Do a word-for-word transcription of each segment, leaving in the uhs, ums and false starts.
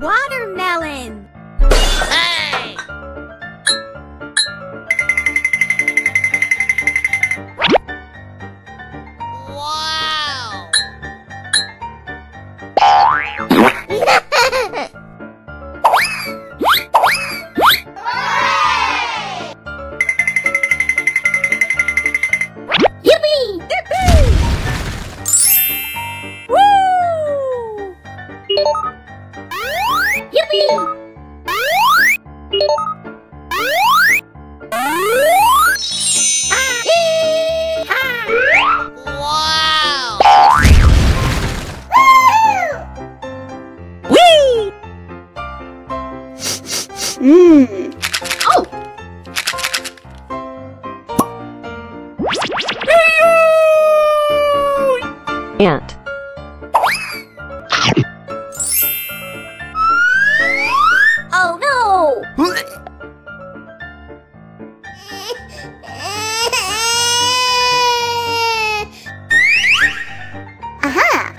Watermelon. Hey! Wow! Hey! Yippee! Woo! Yippee! Mmm. Oh. Ant. Oh no. Aha.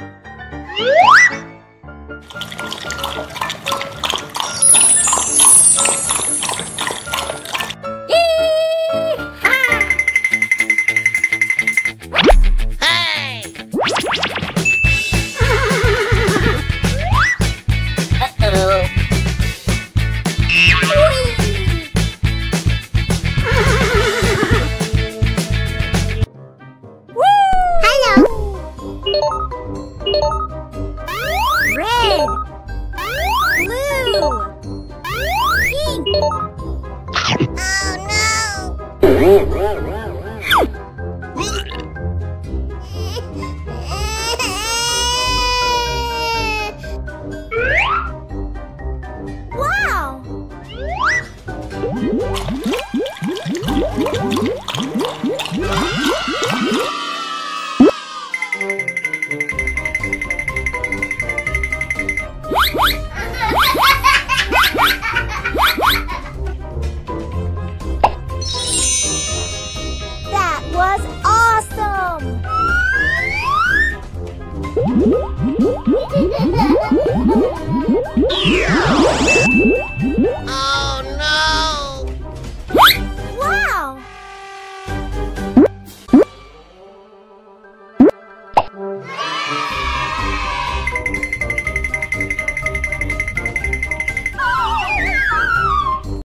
Was awesome!